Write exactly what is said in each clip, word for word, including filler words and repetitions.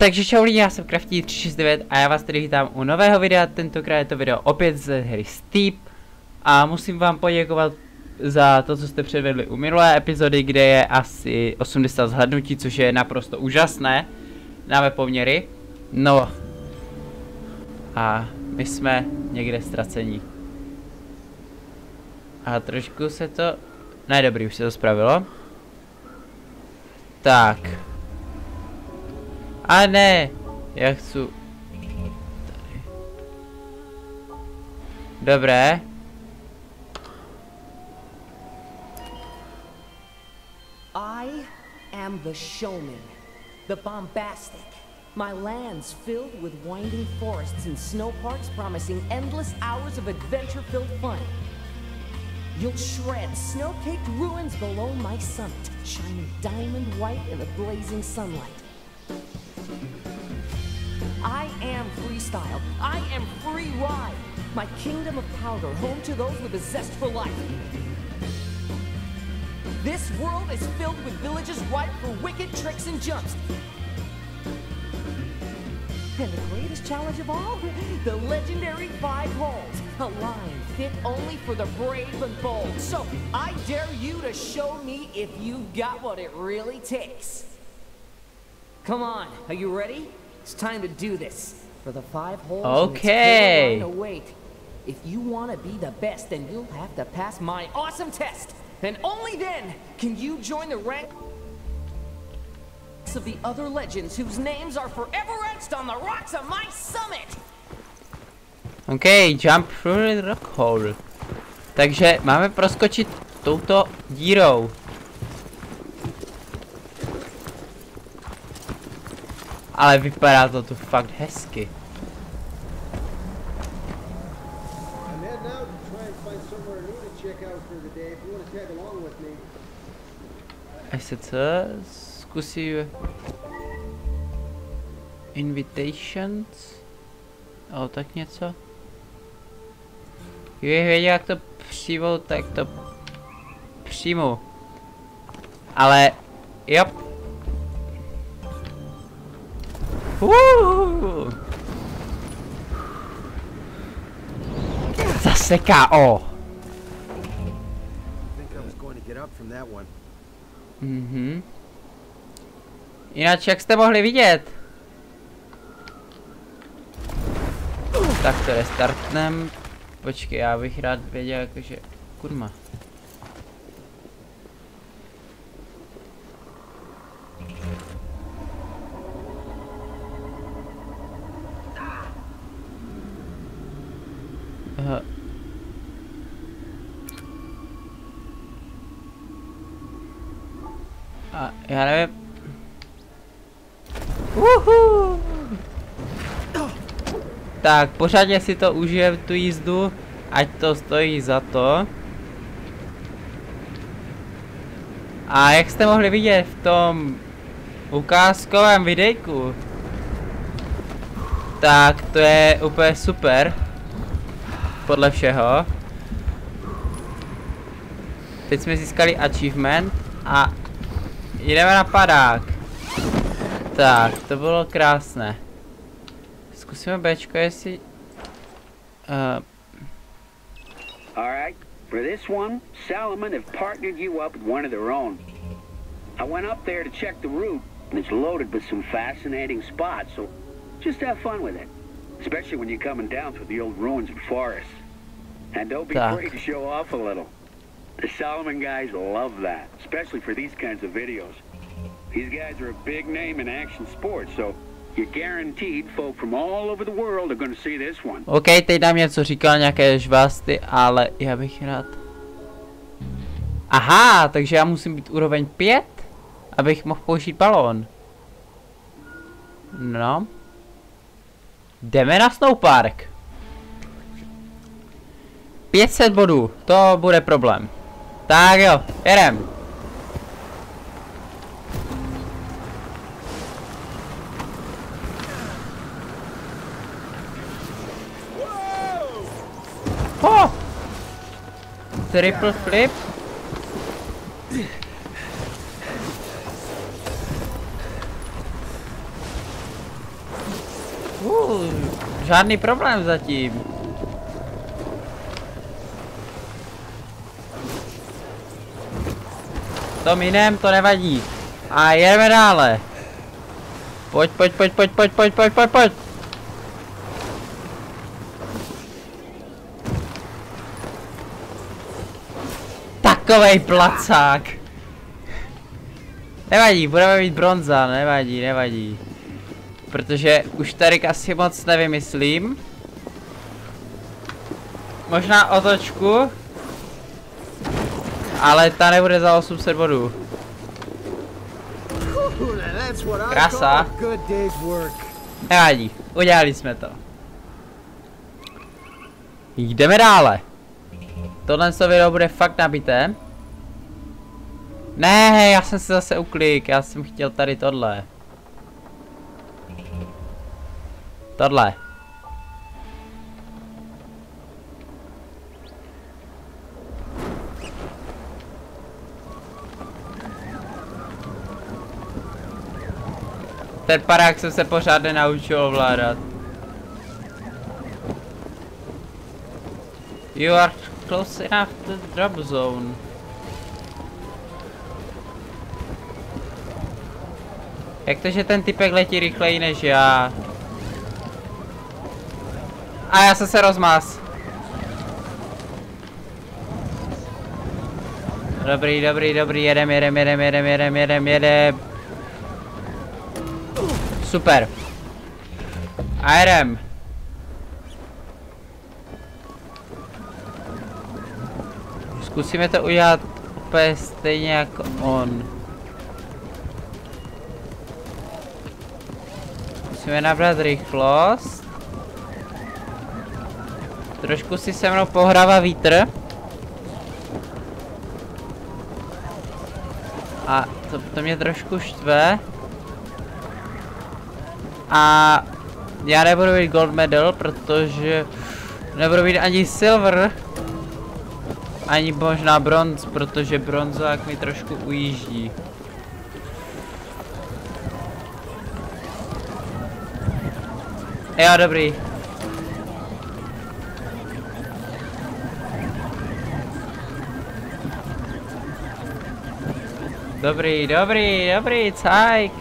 Takže čau lidi, já jsem Crafty tři šedesát devět a já vás tady vítám u nového videa. Tentokrát je to video opět z hry Steep. A musím vám poděkovat za to, co jste předvedli u minulé epizody, kde je asi osmdesát zhlédnutí, což je naprosto úžasné na mé poměry. No a my jsme někde ztracení. A trošku se to... Ne, dobrý, už se to spravilo. Tak. A ne, já chci... Tady. Dobré. I am the showman, the bombastic. My land's filled with winding forests and snow parks promising endless hours of adventure-filled fun. You'll shred snow-caked ruins below my summit, shining diamond white in the blazing sunlight. I am freestyle. I am free ride. My kingdom of powder, home to those with a zest for life. This world is filled with villages ripe for wicked tricks and jumps. And the greatest challenge of all, the legendary five holes. A line fit only for the brave and bold. So I dare you to show me if you've got what it really takes. Come on, are you ready? It's time to do this. For the five holes, okay. It's wait. If you want to be the best, then you'll have to pass my awesome test. And only then can you join the rank of the other legends whose names are forever etched on the rocks of my summit. Okay, jump through the rock hole. Takže máme proskočit touto dírou. Ale vypadá to tu fakt hezky. Až se co? Zkusím... Invitations? O, tak něco? Kdybych věděl, jak to přijmu, tak to přijmu. Ale... Jo. Uuuu. Zase ká ó. Mhm. Jinak jak jste mohli vidět. Tak to restartnem. Počkej, já bych rád věděl, jakože... Kurma. A já nevím. Uhu. Tak pořádně si to užijem tu jízdu, ať to stojí za to. A jak jste mohli vidět v tom ukázkovém videjku, tak to je úplně super. Podle všeho. Teď jsme získali achievement a jdeme na padák. Tak, to bylo krásné. Zkusíme Bčko, jestli... Uh... Alright, for this one, Salomon have partnered you up with one of their own. I went up there to check the route, and it's loaded with some fascinating spots, so just have fun with it. Especially when you're coming down through the old ruins and forests. And don't be afraid to show off a little. The Salomon guys love that, especially for these kinds of videos. These guys are a big name in action sports, so you're guaranteed folk from all over the world are going to see this one. Okay, teď nám něco říkal nějaké žvásty, ale já bych rád. Aha, takže já musím být úroveň pět, abych mohl použít balón. No. Jdeme na snowpark. pět set bodů, to bude problém. Tak jo, jedem. Oh! Triple flip. Uh, žádný problém zatím. V tom jiném to nevadí. A jedeme dále. Pojď, pojď, pojď, pojď, pojď, pojď, pojď, pojď, pojď. Takovej placák. Nevadí, budeme mít bronza, nevadí, nevadí. Protože už tady asi moc nevymyslím. Možná otočku. Ale ta nebude za osm set bodů. Krása. Nevadí, udělali jsme to. Jdeme dále. Tohle video bude fakt nabité. Ne, já jsem si zase uklik, já jsem chtěl tady tohle. Tohle. Ten parák jsem se pořád nenaučil ovládat. You are close enough to the drop zone. Jak to, že ten typek letí rychleji než já? A já jsem se rozmaz. Dobrý, dobrý, dobrý, jedem, jedem, jedem, jedem, jedem, jedem, jedem. Super. A jedem. Zkusíme to udělat úplně stejně jako on. Musíme nabrat rychlost. Trošku si se mnou pohrává vítr. A to, to mě trošku štve. A já nebudu mít gold medal, protože nebudu mít ani silver, ani možná bronz, protože bronzák mi trošku ujíždí. Jo, dobrý. Dobrý, dobrý, dobrý, cajk.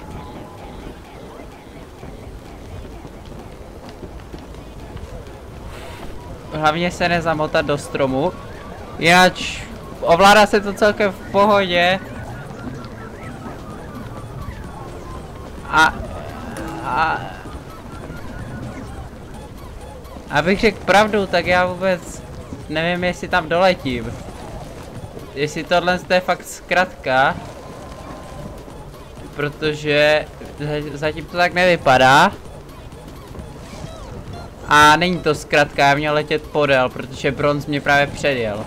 Hlavně se nezamotat do stromu. Jinak ovládá se to celkem v pohodě. A... a... abych řekl pravdu, tak já vůbec nevím, jestli tam doletím. Jestli tohle je fakt zkratka. Protože zatím to tak nevypadá. A není to zkrátka, já měl letět podél, protože bronz mě právě předjel.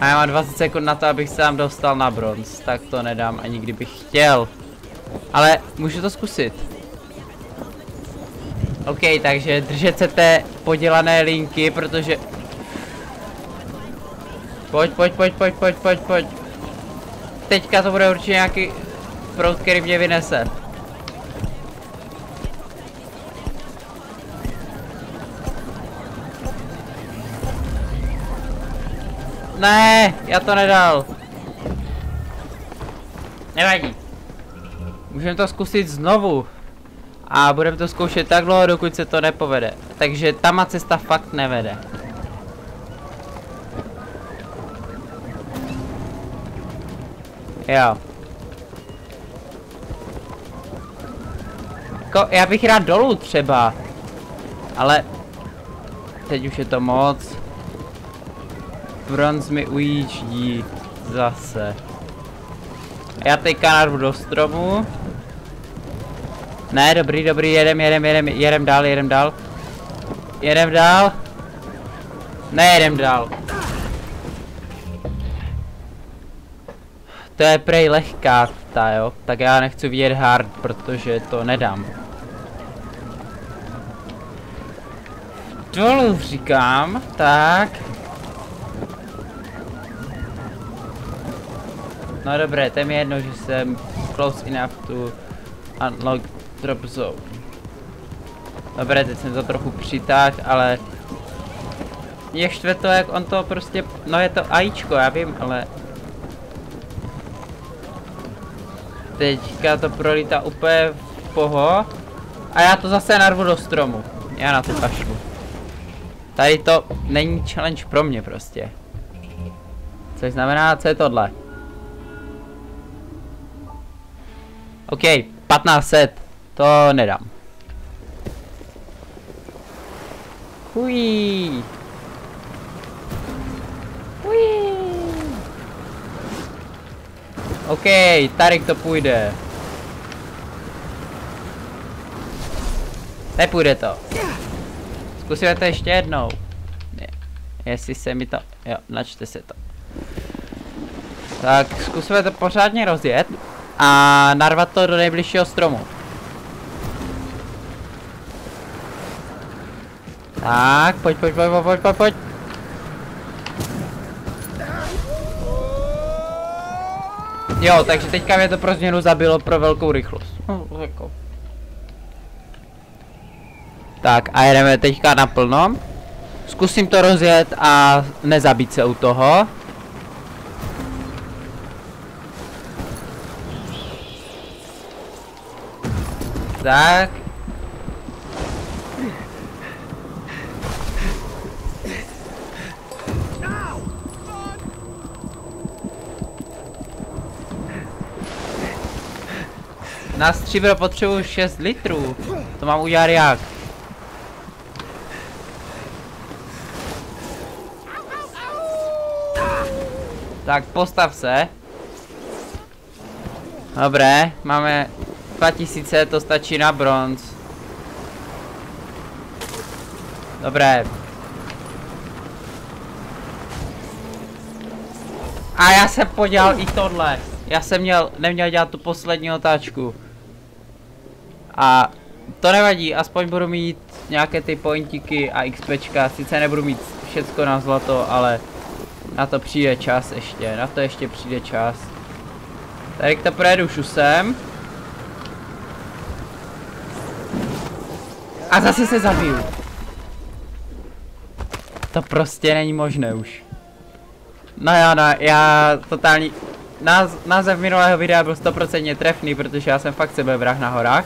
A já mám dvacet sekund na to, abych se tam dostal na bronz, tak to nedám ani kdybych chtěl. Ale můžu to zkusit. OK, takže držet se té podělané linky, protože... Pojď, pojď, pojď, pojď, pojď, pojď, pojď. Teďka to bude určitě nějaký proud, který mě vynese. Ne, já to nedal. Nevadí. Můžeme to zkusit znovu. A budeme to zkoušet tak dlouho, dokud se to nepovede. Takže tam má cesta fakt nevede. Jo. Ko, já bych rád dolů třeba. Ale... teď už je to moc. Bronz mi ujíždí zase. Já teďka narvu do stromu. Ne, dobrý, dobrý, jedem, jedem, jedem, jedem dál, jedem dál. Jedem dál. Ne, jedem dál. To je prej lehká ta, jo. Tak já nechci vidět hard, protože to nedám. Dolů říkám, tak. No dobré, to je mi jedno, že jsem close enough to unlock dropzone. Dobré, teď jsem to trochu přitáhl, ale je štve to, jak on to prostě, no je to ajíčko, já vím, ale teďka to prolítá úplně v poho a já to zase narvu do stromu, já na to kašlu. Tady to není challenge pro mě prostě. Což znamená, co je tohle? OK, patnáct set, to nedám. Hui. Hui. OK, tady to půjde. Nepůjde to. Zkusíme to ještě jednou. Je, jestli se mi to... Jo, načte se to. Tak, zkusíme to pořádně rozjet a narvat to do nejbližšího stromu. Tak, pojď, pojď, pojď, pojď, pojď, pojď. Jo, takže teďka mě to pro změnu zabilo pro velkou rychlost. Tak a jedeme teďka naplno. Zkusím to rozjet a nezabít se u toho. Tak. Na stříbro potřebuji šest litrů. To mám udělat jak? Tak postav se. Dobré, máme dva tisíce, to stačí na bronz. Dobré. A já jsem podělal i tohle. Já jsem měl, neměl dělat tu poslední otáčku. A to nevadí, aspoň budu mít nějaké ty pointiky a XPčka. Sice nebudu mít všecko na zlato, ale na to přijde čas ještě, na to ještě přijde čas. Tady to projedu šusem. A zase se zabiju. To prostě není možné už. No já, no, já totální... Název minulého videa byl stoprocentně trefný, protože já jsem fakt sebevrah na horách.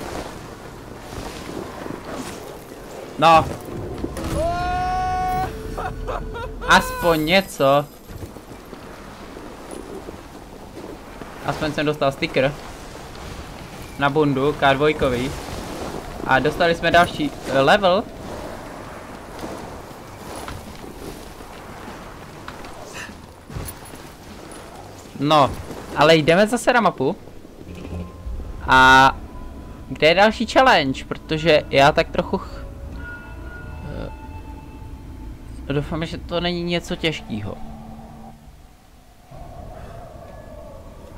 No. Aspoň něco. Aspoň jsem dostal sticker. Na bundu, ká dvojkový. A dostali jsme další level. No, ale jdeme zase na mapu. A kde je další challenge? Protože já tak trochu... Ch... Doufám, že to není něco těžkého.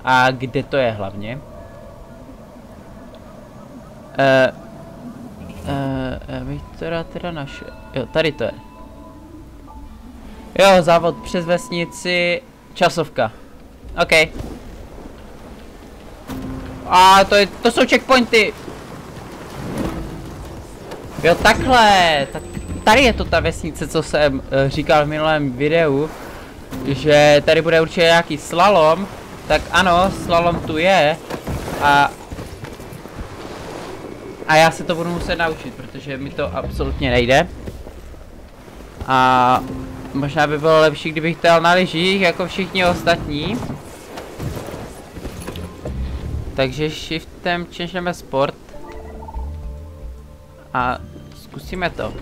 A kde to je hlavně? E... E... Bych to rád teda naše... Jo, tady to je. Jo, závod přes vesnici. Časovka. OK. A to, je, to jsou checkpointy. Jo, takhle. Tak tady je to ta vesnice, co jsem uh, říkal v minulém videu, že tady bude určitě nějaký slalom. Tak ano, slalom tu je. A, a já se to budu muset naučit, protože mi to absolutně nejde. A možná by bylo lepší, kdybych to jel na lyžích, jako všichni ostatní. Takže shiftem češeme sport. A zkusíme to.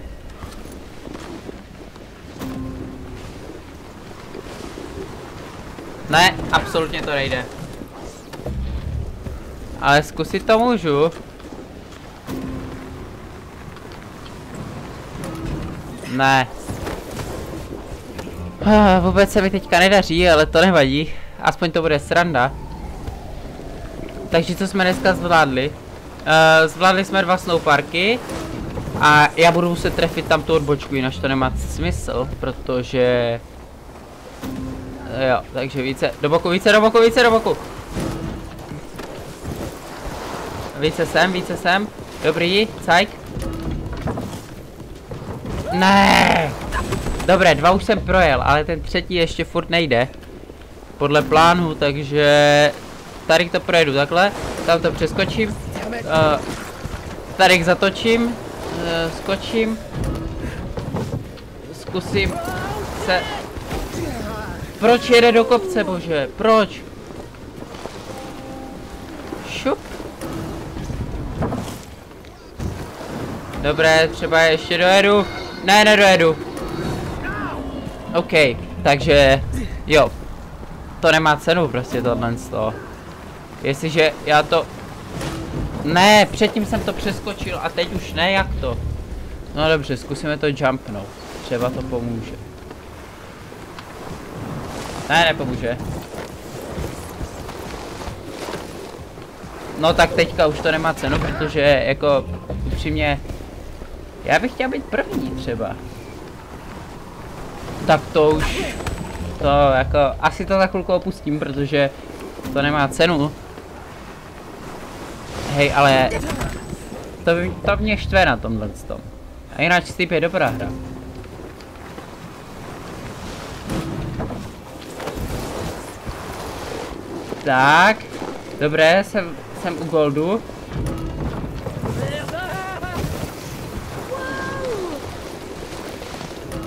Ne, absolutně to nejde. Ale zkusit to můžu. Ne. Vůbec se mi teďka nedaří, ale to nevadí. Aspoň to bude sranda. Takže co jsme dneska zvládli? Uh, zvládli jsme dva snowparky. A já budu muset trefit tam tu odbočku, jinak to nemá smysl, protože... Jo, takže více do boku, více do boku, více do boku. Více sem, více sem. Dobrý, cajk. Ne. Dobré, dva už jsem projel, ale ten třetí ještě furt nejde. Podle plánu, takže... Tady to projedu takhle, tam to přeskočím. Uh, tady zatočím, uh, skočím. Zkusím se... Proč jede do kopce, bože? Proč? Šup. Dobré, třeba ještě dojedu. Ne, nedojedu. OK, takže jo. To nemá cenu prostě tohle z toho. Jestliže já to... Ne, předtím jsem to přeskočil a teď už ne, jak to? No dobře, zkusíme to jumpnout. Třeba to pomůže. Ne, nepomůže. No tak teďka už to nemá cenu, protože jako upřímně... Já bych chtěl být první třeba. Tak to už... To jako... Asi to za chvilku opustím, protože to nemá cenu. Hej, ale... To, to mě štve na tomhle tom. A jinak Steep je dobrá hra. Tak, dobré, jsem, jsem u goldu.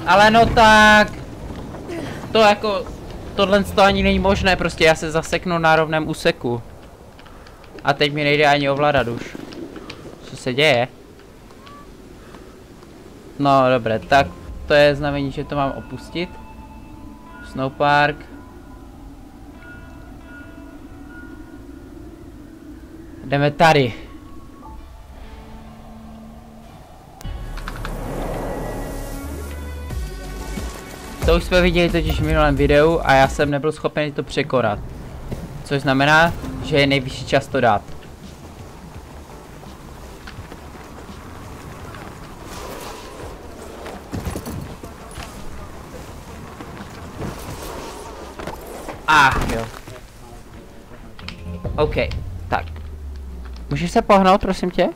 Ale no tak, to jako, tohle to ani není možné, prostě já se zaseknu na rovném úseku. A teď mi nejde ani ovládat už. Co se děje? No dobré, tak to je znamení, že to mám opustit. Snowpark. Jdeme tady. To už jsme viděli totiž v minulém videu a já jsem nebyl schopen to překonat. Což znamená, že je nejvyšší čas to dát. Ach jo. OK, tak. Můžeš se pohnout, prosím tě?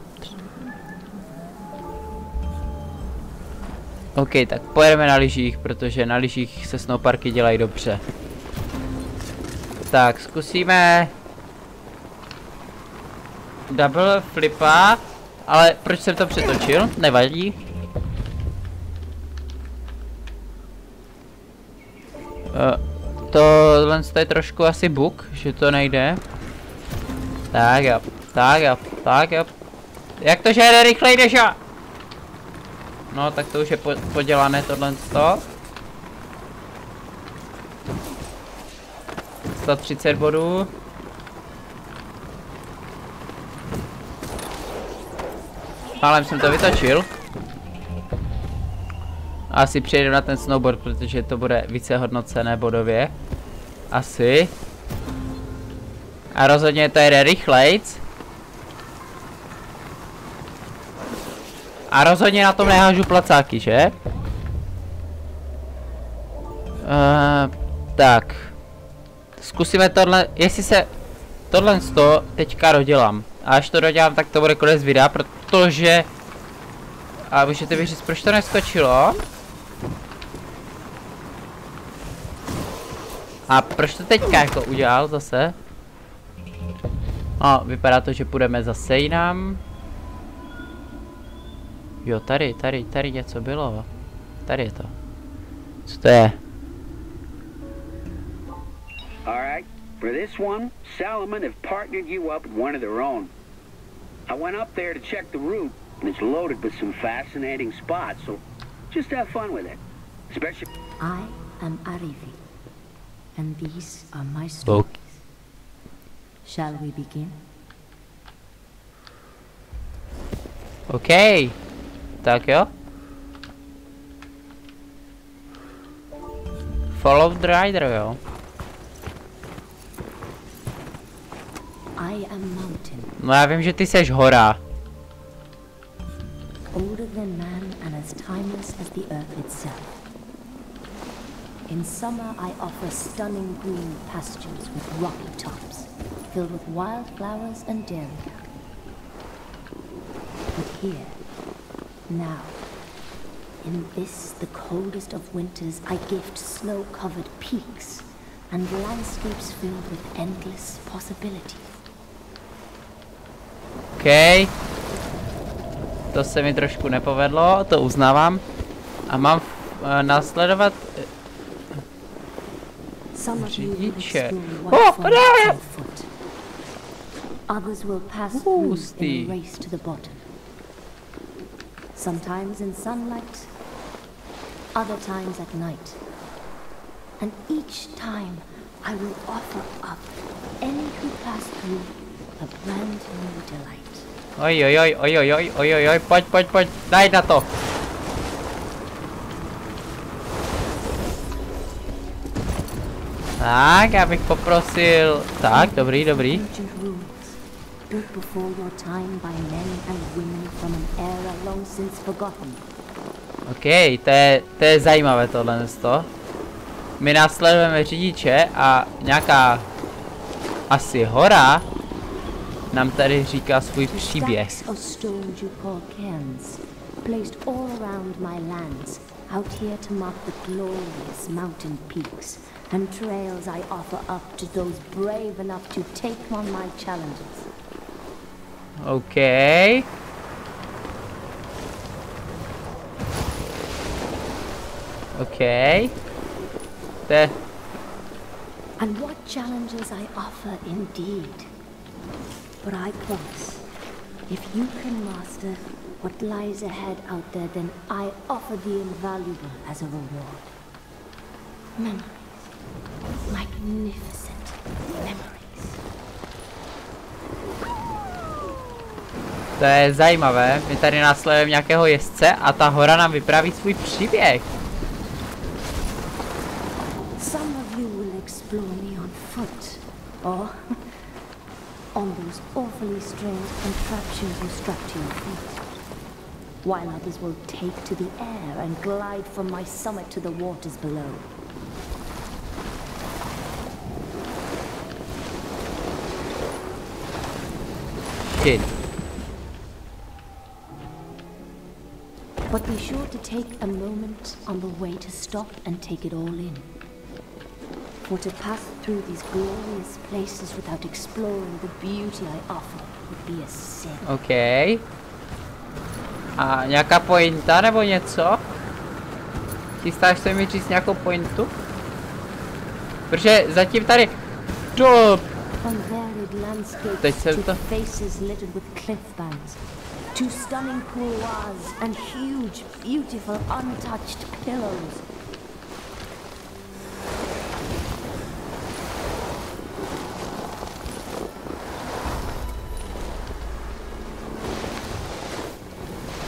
OK, tak pojedeme na lyžích, protože na lyžích se snowparky dělají dobře. Tak, zkusíme... Double flipa, ale proč jsem to přetočil? Nevadí. Uh, tohle je trošku asi bug, že to nejde. Tak jo, tak jo, tak jo. Jak to, že jede rychleji než já? No, tak to už je po podělané tohle sto. sto třicet bodů. Málem jsem to vytočil. Asi přejdu na ten snowboard, protože to bude více hodnocené bodově. Asi. A rozhodně to jede rychlejc. A rozhodně na tom nehážu placáky, že? Uh, tak. Zkusíme tohle, jestli se tohle sto teďka dodělám. A až to dodělám, tak to bude konec videa, protože... A můžete mi říct, proč to neskočilo? A proč to teďka jako udělal zase? No, vypadá to, že půjdeme zase jinam. Jo, tady, tady, tady něco bylo. Tady je to. Co to je? All right. For this one, Salomon have partnered you up with one of their own. I went up there to check the route, and it's loaded with some fascinating spots, so just have fun with it. Especially... I am Arivi, and these are my stories. Okay. Shall we begin? Okay. Tak jo. Follow the rider, jo. No já vím, že ty seš hora. here, now. In this, the coldest of winters, I gift snow-covered peaks and landscapes filled with endless possibility. OK. To se mi trošku nepovedlo, to uznávám. A mám uh, následovat... Řidiče. Oh, ne! Others will pass through in a race to the bottom. Sometimes in sunlight, other times at night. And each time I will offer up any who pass through a brand new delight. Oj oj oj oj oj oj oj oj oj, pojď pojď pojď, daj na to. Tak, já bych poprosil. Tak, dobrý, dobrý. Built before your time by men and women from an era long since forgotten. OK, to je, to je zajímavé tohle město. My následujeme řidiče a nějaká asi hora nám tady říká svůj příběh. OK. OK. There. And what challenges I offer indeed. But I promise, if you can master what lies ahead out there, then I offer the invaluable as a reward. Memories. Magnificent memories. To je zajímavé. My tady následujeme nějakého jezdce a ta hora nám vypráví svůj příběh. Some of you will explore me on foot, or on those awfully strange contraptions you strap to your feet, while others will take to the air and glide from my summit to the waters below. Shit. But be sure to take a moment on the way to stop and take it all in. For to pass through these glorious places without exploring the beauty I offer would be a sin. Okay. A nějaká pointa nebo něco? Chystáš se mi říct nějakou pointu? Protože zatím tady... Do... Teď jsem to...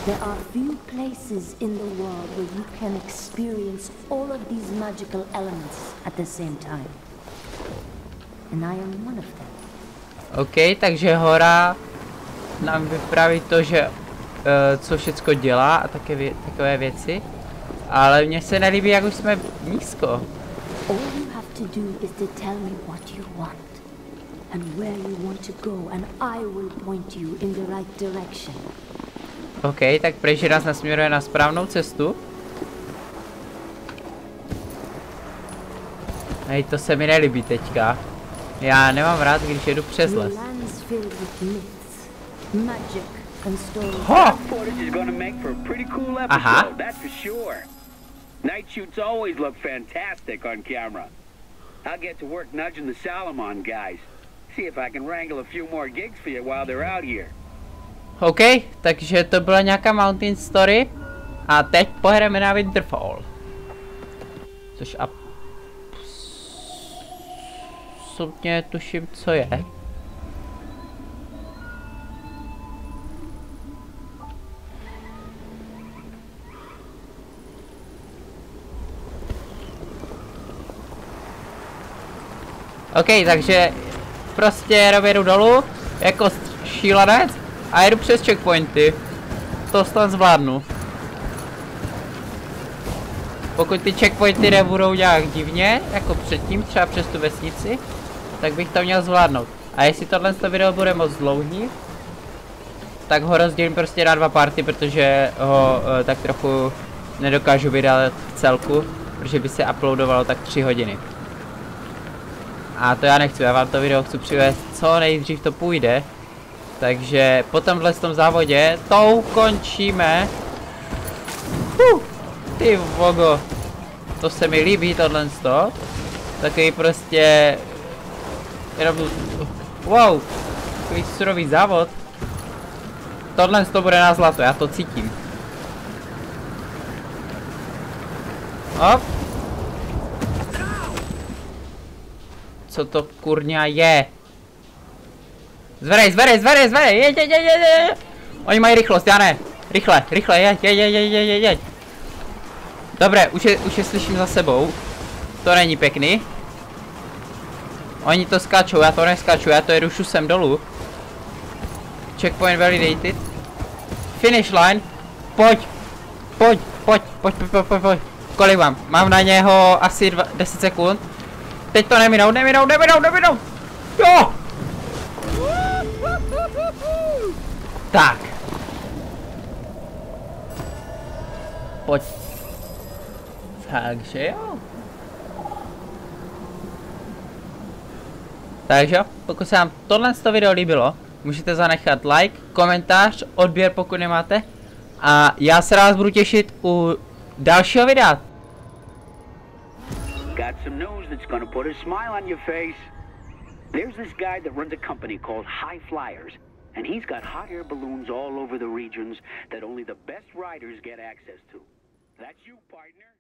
There are few places in the world where you can experience all of these magical elements at the same time. And I am one of them. OK, takže hora nám vypraví to, že uh, co všechno dělá a také vě takové věci. Ale mně se nelíbí, jak už jsme nízko. All you have to do is to tell me what you want and where you want to go and I will point you in the right direction. OK, tak pryč nás nasměruje na správnou cestu. Hej, to se mi nelíbí teďka. Já nemám rád, když jedu přes les. Ho! Aha. Night shoots always look fantastic on camera. I'll get to work nudging the Salomon guys. See if I can wrangle a few more gigs for you while they're out here. OK, takže to byla nějaká mountain story a teď pohrajeme na Winterfall. Což a... absolutně tuším, co je. OK, takže prostě rověru dolů, jako šílenec. A jedu přes checkpointy. To snad zvládnu. Pokud ty checkpointy nebudou nějak divně, jako předtím, třeba přes tu vesnici, tak bych to měl zvládnout. A jestli tohle video bude moc dlouhý, tak ho rozdělím prostě na dva party, protože ho uh, tak trochu nedokážu vydat v celku, protože by se uploadovalo tak tři hodiny. A to já nechci, já vám to video chci přivést co nejdřív to půjde. Takže po tomhle tom závodě to ukončíme. Huh, ty vogo, to se mi líbí tohle to. Takový prostě jenom, wow, takový surový závod. Tohle to bude na zlato, já to cítím. Hop. Co to kurňa je? Zvedej, zvedej, zvedej, zvedej, jeď, jeď, jeď, jeď. Oni mají rychlost, já ne. Rychle, rychle, jeď, jeď, jeď, jeď, jeď, jeď. Dobré, už je, už je slyším za sebou. To není pěkný. Oni to skáčou, já to neskáču, já to jedu sem dolů. Checkpoint validated. Finish line. Pojď, pojď, pojď, pojď, pojď, pojď, pojď. Kolik mám? Mám na něho asi deset sekund. Teď to neminou, neminou, neminou, neminou. Jo! Tak. Pojď. Takže jo. Takže jo, pokud se vám tohle video líbilo, můžete zanechat like, komentář, odběr pokud nemáte. A já se rád budu těšit u dalšího videa. Got some news that's going to put a smile on your face. There's this guy that runs a company called High Flyers, and he's got hot air balloons all over the regions that only the best riders get access to. That's you, partner.